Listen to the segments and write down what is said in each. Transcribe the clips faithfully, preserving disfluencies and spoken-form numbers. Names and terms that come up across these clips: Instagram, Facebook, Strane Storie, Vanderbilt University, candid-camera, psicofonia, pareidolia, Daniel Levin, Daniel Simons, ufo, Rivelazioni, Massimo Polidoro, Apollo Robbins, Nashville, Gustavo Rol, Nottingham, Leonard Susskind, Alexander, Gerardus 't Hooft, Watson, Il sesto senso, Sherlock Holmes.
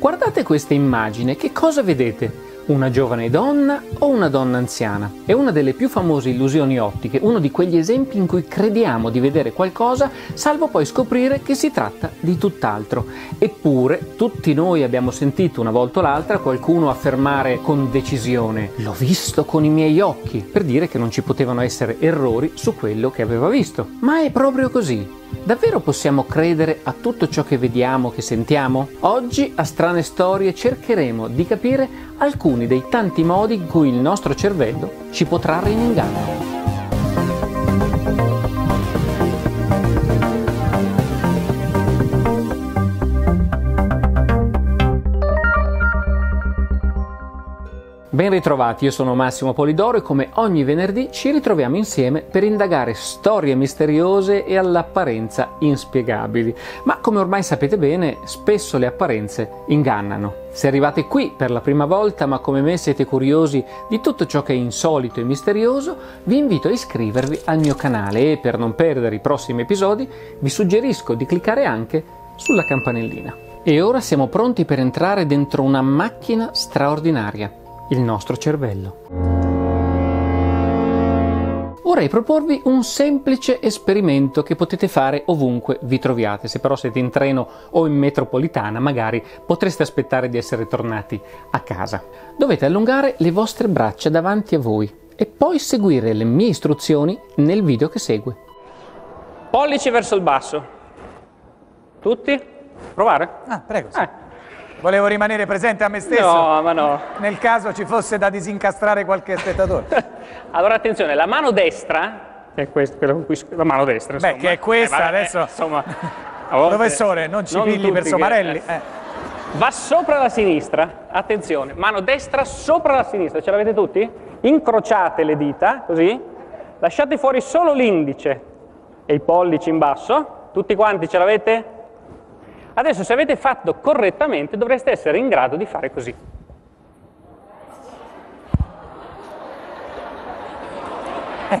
Guardate questa immagine, che cosa vedete? Una giovane donna o una donna anziana? È una delle più famose illusioni ottiche, uno di quegli esempi in cui crediamo di vedere qualcosa, salvo poi scoprire che si tratta di tutt'altro. Eppure, tutti noi abbiamo sentito una volta o l'altra qualcuno affermare con decisione «l'ho visto con i miei occhi», per dire che non ci potevano essere errori su quello che aveva visto. Ma è proprio così. Davvero possiamo credere a tutto ciò che vediamo, che sentiamo? Oggi a Strane Storie cercheremo di capire alcuni dei tanti modi in cui il nostro cervello ci può trarre in inganno. Ben ritrovati, io sono Massimo Polidoro e come ogni venerdì ci ritroviamo insieme per indagare storie misteriose e all'apparenza inspiegabili. Ma come ormai sapete bene, spesso le apparenze ingannano. Se arrivate qui per la prima volta, ma come me siete curiosi di tutto ciò che è insolito e misterioso, vi invito a iscrivervi al mio canale e per non perdere i prossimi episodi vi suggerisco di cliccare anche sulla campanellina. E ora siamo pronti per entrare dentro una macchina straordinaria. Il nostro cervello. Vorrei proporvi un semplice esperimento che potete fare ovunque vi troviate. Se però siete in treno o in metropolitana, magari potreste aspettare di essere tornati a casa. Dovete allungare le vostre braccia davanti a voi e poi seguire le mie istruzioni nel video che segue. Pollici verso il basso. Tutti? Provare? Ah, prego. Sì. Eh. Volevo rimanere presente a me stesso. No, ma no. Nel caso ci fosse da disincastrare qualche spettatore. Allora attenzione, la mano destra, che è questa, quella con cui la mano destra, insomma. Beh, che è questa, eh, vabbè, adesso. Eh, insomma, professore, non ci non pigli per somarelli. Che... Eh. Va sopra la sinistra, attenzione, mano destra sopra la sinistra, ce l'avete tutti? Incrociate le dita, così, lasciate fuori solo l'indice e i pollici in basso. Tutti quanti ce l'avete? Adesso, se avete fatto correttamente, dovreste essere in grado di fare così. Eh.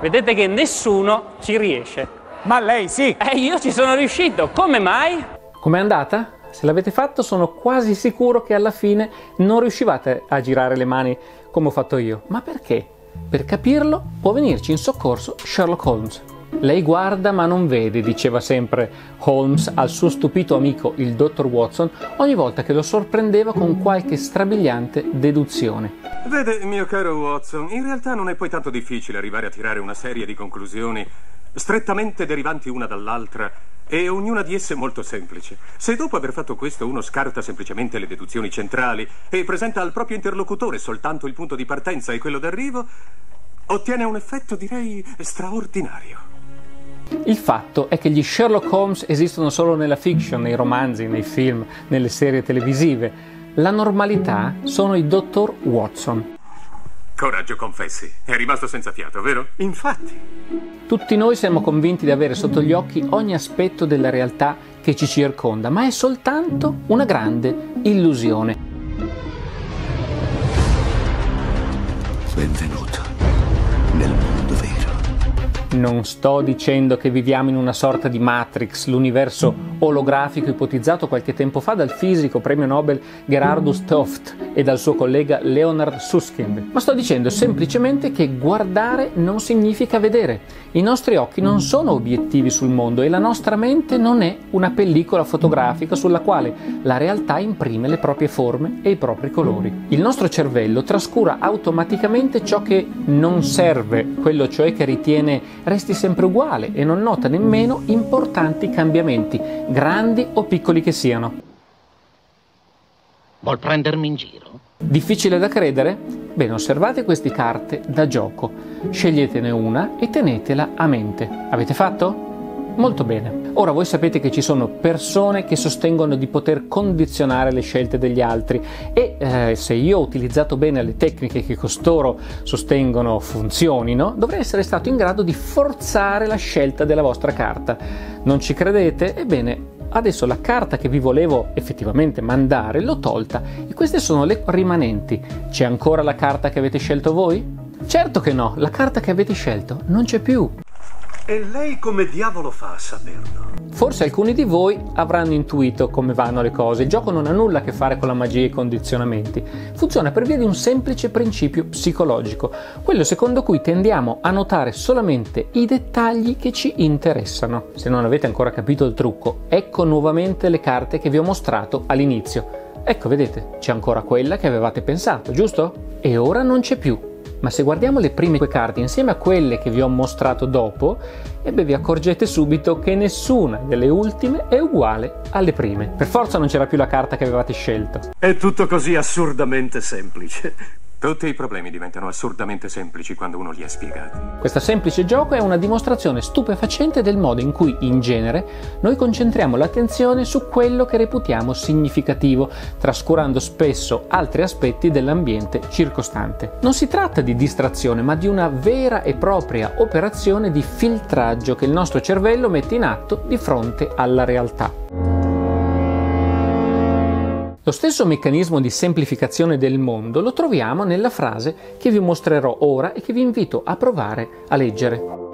Vedete che nessuno ci riesce. Ma lei sì! Eh, io ci sono riuscito! Come mai? Com'è andata? Se l'avete fatto, sono quasi sicuro che alla fine non riuscivate a girare le mani come ho fatto io. Ma perché? Per capirlo, può venirci in soccorso Sherlock Holmes. Lei guarda ma non vede, diceva sempre Holmes al suo stupito amico, il dottor Watson, ogni volta che lo sorprendeva con qualche strabiliante deduzione. Vede, mio caro Watson, in realtà non è poi tanto difficile arrivare a tirare una serie di conclusioni strettamente derivanti una dall'altra e ognuna di esse molto semplice. Se dopo aver fatto questo uno scarta semplicemente le deduzioni centrali e presenta al proprio interlocutore soltanto il punto di partenza e quello d'arrivo, ottiene un effetto, direi, straordinario. Il fatto è che gli Sherlock Holmes esistono solo nella fiction, nei romanzi, nei film, nelle serie televisive. La normalità sono il dottor Watson. Coraggio, confessi, è rimasto senza fiato, vero? Infatti. Tutti noi siamo convinti di avere sotto gli occhi ogni aspetto della realtà che ci circonda, ma è soltanto una grande illusione. Benvenuto nel mondo vero. Non sto dicendo che viviamo in una sorta di Matrix, l'universo olografico ipotizzato qualche tempo fa dal fisico premio Nobel Gerardus 't Hooft e dal suo collega Leonard Susskind. Ma sto dicendo semplicemente che guardare non significa vedere. I nostri occhi non sono obiettivi sul mondo e la nostra mente non è una pellicola fotografica sulla quale la realtà imprime le proprie forme e i propri colori. Il nostro cervello trascura automaticamente ciò che non serve, quello cioè che ritiene resti sempre uguale e non nota nemmeno importanti cambiamenti, grandi o piccoli che siano. Vuol prendermi in giro? Difficile da credere? Bene, osservate queste carte da gioco, sceglietene una e tenetela a mente. Avete fatto? Molto bene. Ora voi sapete che ci sono persone che sostengono di poter condizionare le scelte degli altri e eh, se io ho utilizzato bene le tecniche che costoro sostengono funzionino, dovrei essere stato in grado di forzare la scelta della vostra carta. Non ci credete? Ebbene, adesso la carta che vi volevo effettivamente mandare l'ho tolta e queste sono le rimanenti. C'è ancora la carta che avete scelto voi? Certo che no, la carta che avete scelto non c'è più. E lei come diavolo fa a saperlo? Forse alcuni di voi avranno intuito come vanno le cose. Il gioco non ha nulla a che fare con la magia e i condizionamenti. Funziona per via di un semplice principio psicologico, quello secondo cui tendiamo a notare solamente i dettagli che ci interessano. Se non avete ancora capito il trucco, ecco nuovamente le carte che vi ho mostrato all'inizio. Ecco, vedete, c'è ancora quella che avevate pensato, giusto? E ora non c'è più. Ma se guardiamo le prime due carte insieme a quelle che vi ho mostrato dopo, e beh, vi accorgete subito che nessuna delle ultime è uguale alle prime. Per forza non c'era più la carta che avevate scelto. È tutto così assurdamente semplice. Tutti i problemi diventano assurdamente semplici quando uno li ha spiegati. Questo semplice gioco è una dimostrazione stupefacente del modo in cui, in genere, noi concentriamo l'attenzione su quello che reputiamo significativo, trascurando spesso altri aspetti dell'ambiente circostante. Non si tratta di distrazione, ma di una vera e propria operazione di filtraggio che il nostro cervello mette in atto di fronte alla realtà. Lo stesso meccanismo di semplificazione del mondo lo troviamo nella frase che vi mostrerò ora e che vi invito a provare a leggere.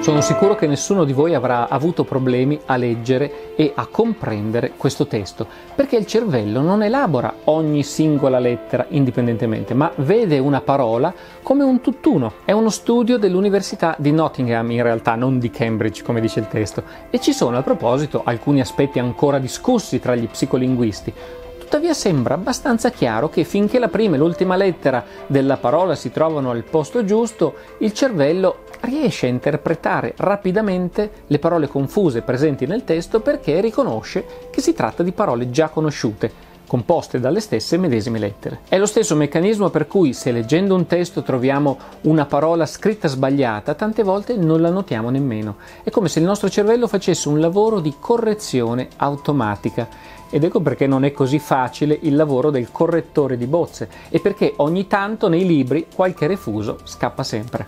Sono sicuro che nessuno di voi avrà avuto problemi a leggere e a comprendere questo testo, perché il cervello non elabora ogni singola lettera indipendentemente, ma vede una parola come un tutt'uno. È uno studio dell'Università di Nottingham, in realtà, non di Cambridge, come dice il testo, e ci sono a proposito alcuni aspetti ancora discussi tra gli psicolinguisti. Tuttavia sembra abbastanza chiaro che finché la prima e l'ultima lettera della parola si trovano al posto giusto, il cervello riesce a interpretare rapidamente le parole confuse presenti nel testo perché riconosce che si tratta di parole già conosciute, composte dalle stesse medesime lettere. È lo stesso meccanismo per cui, se leggendo un testo troviamo una parola scritta sbagliata, tante volte non la notiamo nemmeno. È come se il nostro cervello facesse un lavoro di correzione automatica. Ed ecco perché non è così facile il lavoro del correttore di bozze e perché ogni tanto nei libri qualche refuso scappa sempre.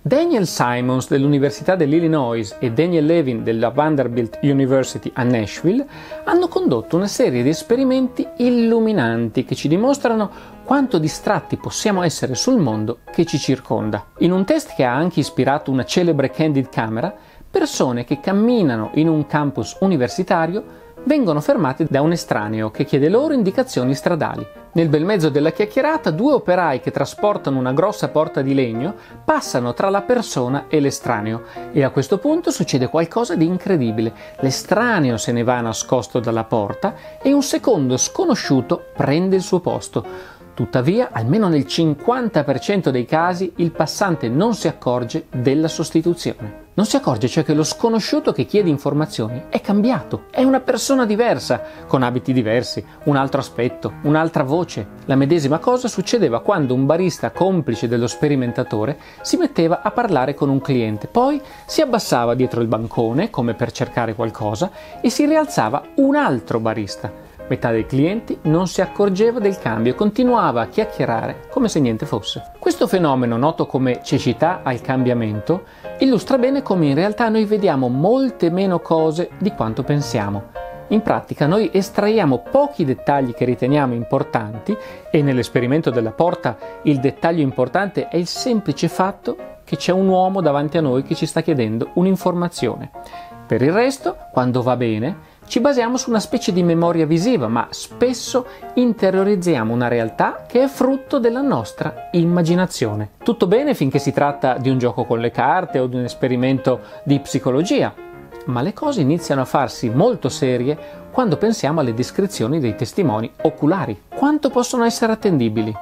Daniel Simons dell'Università dell'Illinois e Daniel Levin della Vanderbilt University a Nashville hanno condotto una serie di esperimenti illuminanti che ci dimostrano quanto distratti possiamo essere sul mondo che ci circonda. In un test che ha anche ispirato una celebre candid camera, persone che camminano in un campus universitario vengono fermate da un estraneo che chiede loro indicazioni stradali. Nel bel mezzo della chiacchierata, due operai che trasportano una grossa porta di legno passano tra la persona e l'estraneo e a questo punto succede qualcosa di incredibile. L'estraneo se ne va nascosto dalla porta e un secondo sconosciuto prende il suo posto. Tuttavia, almeno nel cinquanta per cento dei casi, il passante non si accorge della sostituzione. Non si accorge cioè che lo sconosciuto che chiede informazioni è cambiato, è una persona diversa, con abiti diversi, un altro aspetto, un'altra voce. La medesima cosa succedeva quando un barista complice dello sperimentatore si metteva a parlare con un cliente, poi si abbassava dietro il bancone come per cercare qualcosa e si rialzava un altro barista. Metà dei clienti non si accorgeva del cambio e continuava a chiacchierare come se niente fosse. Questo fenomeno, noto come cecità al cambiamento, illustra bene come in realtà noi vediamo molte meno cose di quanto pensiamo. In pratica noi estraiamo pochi dettagli che riteniamo importanti e nell'esperimento della porta il dettaglio importante è il semplice fatto che c'è un uomo davanti a noi che ci sta chiedendo un'informazione. Per il resto, quando va bene, ci basiamo su una specie di memoria visiva, ma spesso interiorizziamo una realtà che è frutto della nostra immaginazione. Tutto bene finché si tratta di un gioco con le carte o di un esperimento di psicologia, ma le cose iniziano a farsi molto serie quando pensiamo alle descrizioni dei testimoni oculari. Quanto possono essere attendibili?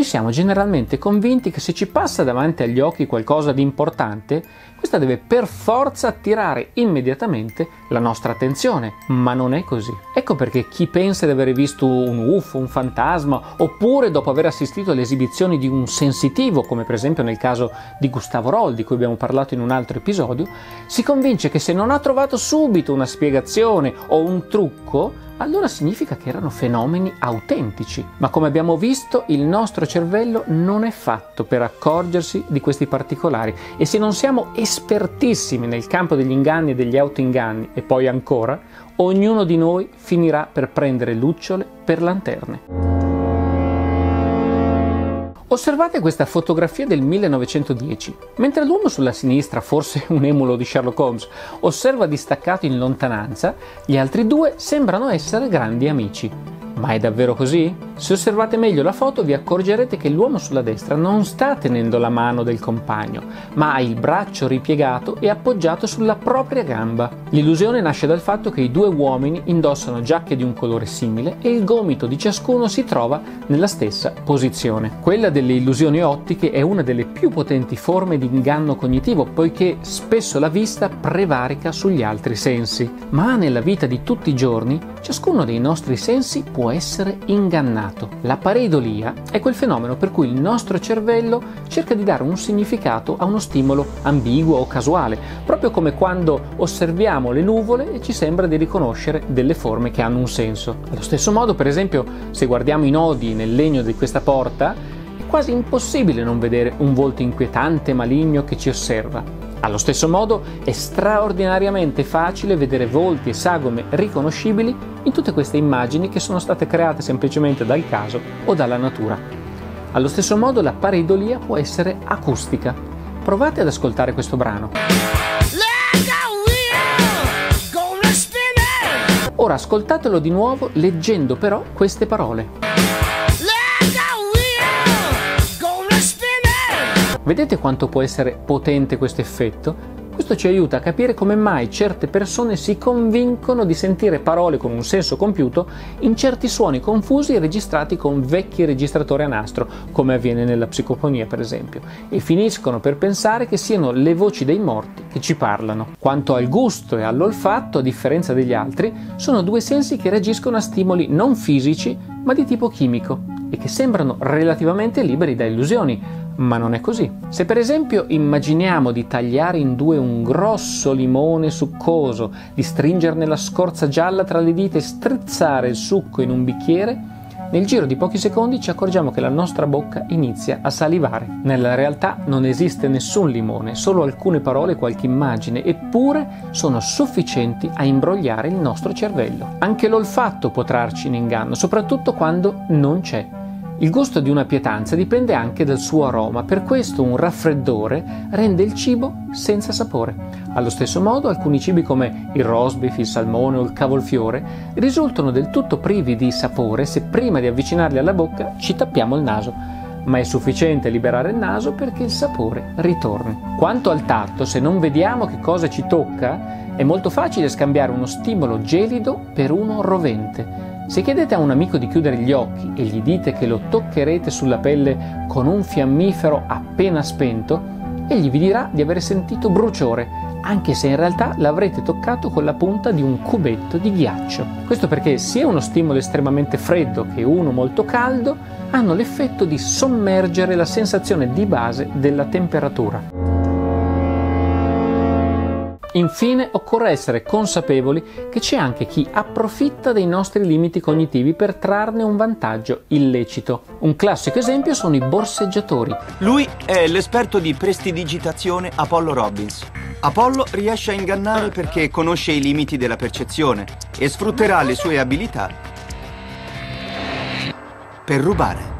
Noi siamo generalmente convinti che se ci passa davanti agli occhi qualcosa di importante, questa deve per forza attirare immediatamente la nostra attenzione, ma non è così. Ecco perché chi pensa di aver visto un U F O, un fantasma, oppure dopo aver assistito alle esibizioni di un sensitivo, come per esempio nel caso di Gustavo Rol, di cui abbiamo parlato in un altro episodio, si convince che se non ha trovato subito una spiegazione o un trucco, allora significa che erano fenomeni autentici. Ma come abbiamo visto, il nostro cervello non è fatto per accorgersi di questi particolari, e se non siamo espertissimi nel campo degli inganni e degli autoinganni, e poi ancora, ognuno di noi finirà per prendere lucciole per lanterne. Osservate questa fotografia del millenovecentodieci. Mentre l'uomo sulla sinistra, forse un emulo di Sherlock Holmes, osserva distaccato in lontananza, gli altri due sembrano essere grandi amici. Ma è davvero così? Se osservate meglio la foto vi accorgerete che l'uomo sulla destra non sta tenendo la mano del compagno, ma ha il braccio ripiegato e appoggiato sulla propria gamba. L'illusione nasce dal fatto che i due uomini indossano giacche di un colore simile e il gomito di ciascuno si trova nella stessa posizione. Quella delle illusioni ottiche è una delle più potenti forme di inganno cognitivo, poiché spesso la vista prevarica sugli altri sensi. Ma nella vita di tutti i giorni ciascuno dei nostri sensi può essere ingannato. La pareidolia è quel fenomeno per cui il nostro cervello cerca di dare un significato a uno stimolo ambiguo o casuale, proprio come quando osserviamo le nuvole e ci sembra di riconoscere delle forme che hanno un senso. Allo stesso modo, per esempio, se guardiamo i nodi nel legno di questa porta, è quasi impossibile non vedere un volto inquietante e maligno che ci osserva. Allo stesso modo è straordinariamente facile vedere volti e sagome riconoscibili in tutte queste immagini che sono state create semplicemente dal caso o dalla natura. Allo stesso modo la pareidolia può essere acustica. Provate ad ascoltare questo brano. Ora ascoltatelo di nuovo leggendo però queste parole. Vedete quanto può essere potente questo effetto? Questo ci aiuta a capire come mai certe persone si convincono di sentire parole con un senso compiuto in certi suoni confusi registrati con vecchi registratori a nastro, come avviene nella psicofonia per esempio, e finiscono per pensare che siano le voci dei morti che ci parlano. Quanto al gusto e all'olfatto, a differenza degli altri, sono due sensi che reagiscono a stimoli non fisici ma di tipo chimico e che sembrano relativamente liberi da illusioni. Ma non è così. Se per esempio immaginiamo di tagliare in due un grosso limone succoso, di stringerne la scorza gialla tra le dita e strizzare il succo in un bicchiere, nel giro di pochi secondi ci accorgiamo che la nostra bocca inizia a salivare. Nella realtà non esiste nessun limone, solo alcune parole e qualche immagine, eppure sono sufficienti a imbrogliare il nostro cervello. Anche l'olfatto può trarci in inganno, soprattutto quando non c'è. Il gusto di una pietanza dipende anche dal suo aroma, per questo un raffreddore rende il cibo senza sapore. Allo stesso modo alcuni cibi come il roast beef, il salmone o il cavolfiore risultano del tutto privi di sapore se prima di avvicinarli alla bocca ci tappiamo il naso, ma è sufficiente liberare il naso perché il sapore ritorni. Quanto al tatto, se non vediamo che cosa ci tocca, è molto facile scambiare uno stimolo gelido per uno rovente. Se chiedete a un amico di chiudere gli occhi e gli dite che lo toccherete sulla pelle con un fiammifero appena spento, egli vi dirà di aver sentito bruciore, anche se in realtà l'avrete toccato con la punta di un cubetto di ghiaccio. Questo perché sia uno stimolo estremamente freddo che uno molto caldo hanno l'effetto di sommergere la sensazione di base della temperatura. Infine, occorre essere consapevoli che c'è anche chi approfitta dei nostri limiti cognitivi per trarne un vantaggio illecito. Un classico esempio sono i borseggiatori. Lui è l'esperto di prestidigitazione Apollo Robbins. Apollo riesce a ingannare perché conosce i limiti della percezione e sfrutterà le sue abilità per rubare.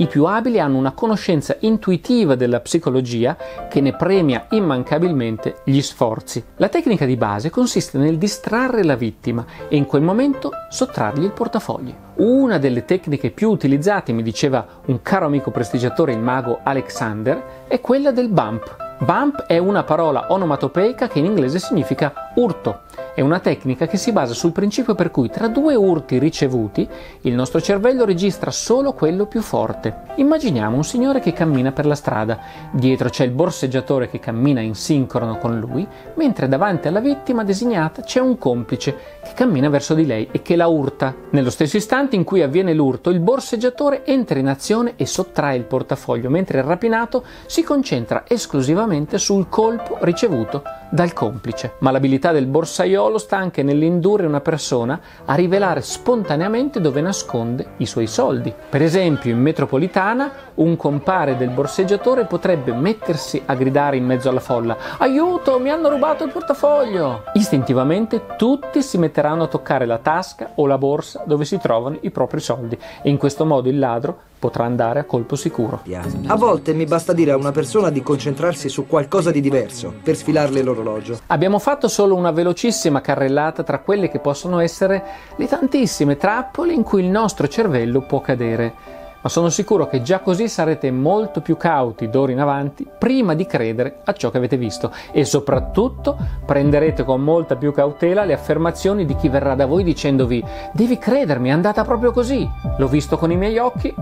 I più abili hanno una conoscenza intuitiva della psicologia che ne premia immancabilmente gli sforzi. La tecnica di base consiste nel distrarre la vittima e in quel momento sottrargli il portafogli. Una delle tecniche più utilizzate, mi diceva un caro amico prestigiatore, il mago Alexander, è quella del bump. Bump è una parola onomatopeica che in inglese significa urto. È una tecnica che si basa sul principio per cui tra due urti ricevuti il nostro cervello registra solo quello più forte. Immaginiamo un signore che cammina per la strada, dietro c'è il borseggiatore che cammina in sincrono con lui, mentre davanti alla vittima designata c'è un complice che cammina verso di lei e che la urta. Nello stesso istante in cui avviene l'urto, il borseggiatore entra in azione e sottrae il portafoglio, mentre il rapinato si concentra esclusivamente sul colpo ricevuto dal complice. Ma l'abilità del borsaiolo sta anche nell'indurre una persona a rivelare spontaneamente dove nasconde i suoi soldi. Per esempio, in metropolitana, un compare del borseggiatore potrebbe mettersi a gridare in mezzo alla folla: "Aiuto, mi hanno rubato il portafoglio!" Istintivamente tutti si metteranno a toccare la tasca o la borsa dove si trovano i propri soldi, e in questo modo il ladro potrà andare a colpo sicuro. A volte mi basta dire a una persona di concentrarsi su qualcosa di diverso per sfilarle l'orologio. Abbiamo fatto solo una velocissima carrellata tra quelle che possono essere le tantissime trappole in cui il nostro cervello può cadere, ma sono sicuro che già così sarete molto più cauti d'ora in avanti prima di credere a ciò che avete visto, e soprattutto prenderete con molta più cautela le affermazioni di chi verrà da voi dicendovi: "Devi credermi, è andata proprio così, l'ho visto con i miei occhi".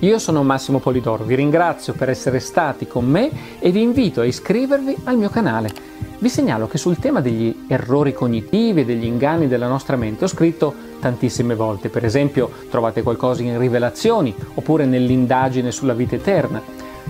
Io sono Massimo Polidoro, vi ringrazio per essere stati con me e vi invito a iscrivervi al mio canale. Vi segnalo che sul tema degli errori cognitivi e degli inganni della nostra mente ho scritto tantissime volte, per esempio trovate qualcosa in Rivelazioni oppure nell'indagine sulla vita eterna.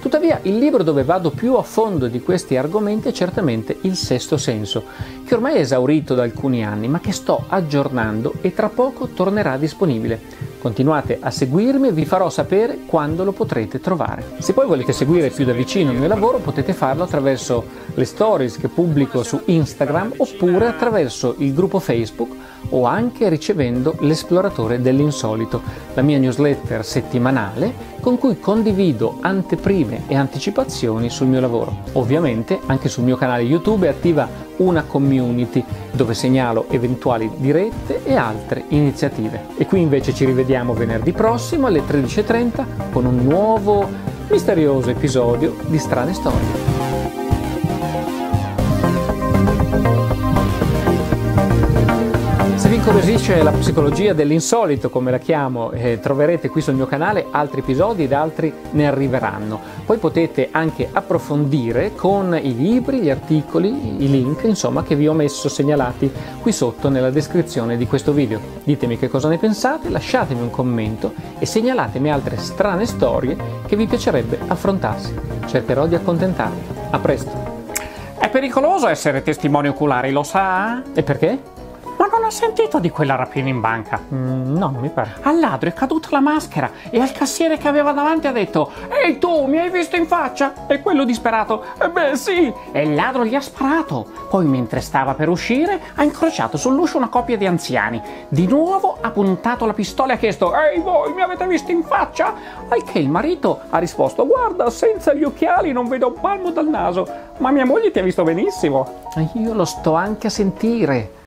Tuttavia il libro dove vado più a fondo di questi argomenti è certamente Il sesto senso, che ormai è esaurito da alcuni anni ma che sto aggiornando e tra poco tornerà disponibile. Continuate a seguirmi e vi farò sapere quando lo potrete trovare. Se poi volete seguire più da vicino il mio lavoro, potete farlo attraverso le stories che pubblico su Instagram oppure attraverso il gruppo Facebook o anche ricevendo l'Esploratore dell'Insolito, la mia newsletter settimanale con cui condivido anteprime e anticipazioni sul mio lavoro. Ovviamente anche sul mio canale YouTube è attiva una community dove segnalo eventuali dirette e altre iniziative. E qui invece ci rivediamo venerdì prossimo alle tredici e trenta con un nuovo misterioso episodio di Strane Storie. Se vi incuriosisce la psicologia dell'insolito, come la chiamo, eh, troverete qui sul mio canale altri episodi ed altri ne arriveranno. Poi potete anche approfondire con i libri, gli articoli, i link, insomma, che vi ho messo segnalati qui sotto nella descrizione di questo video. Ditemi che cosa ne pensate, lasciatemi un commento e segnalatemi altre strane storie che vi piacerebbe affrontarsi. Cercherò di accontentarvi. A presto! È pericoloso essere testimone oculari, lo sa? E perché? Ma non ha sentito di quella rapina in banca? Mm, no, non mi pare. Al ladro è caduta la maschera e al cassiere che aveva davanti ha detto: "Ehi tu, mi hai visto in faccia?" E quello disperato: "Eh beh sì!" E il ladro gli ha sparato. Poi mentre stava per uscire ha incrociato sull'uscio una coppia di anziani. Di nuovo ha puntato la pistola e ha chiesto: "Ehi voi, mi avete visto in faccia?" Al che il marito ha risposto: "Guarda, senza gli occhiali non vedo un palmo dal naso, ma mia moglie ti ha visto benissimo." Io lo sto anche a sentire.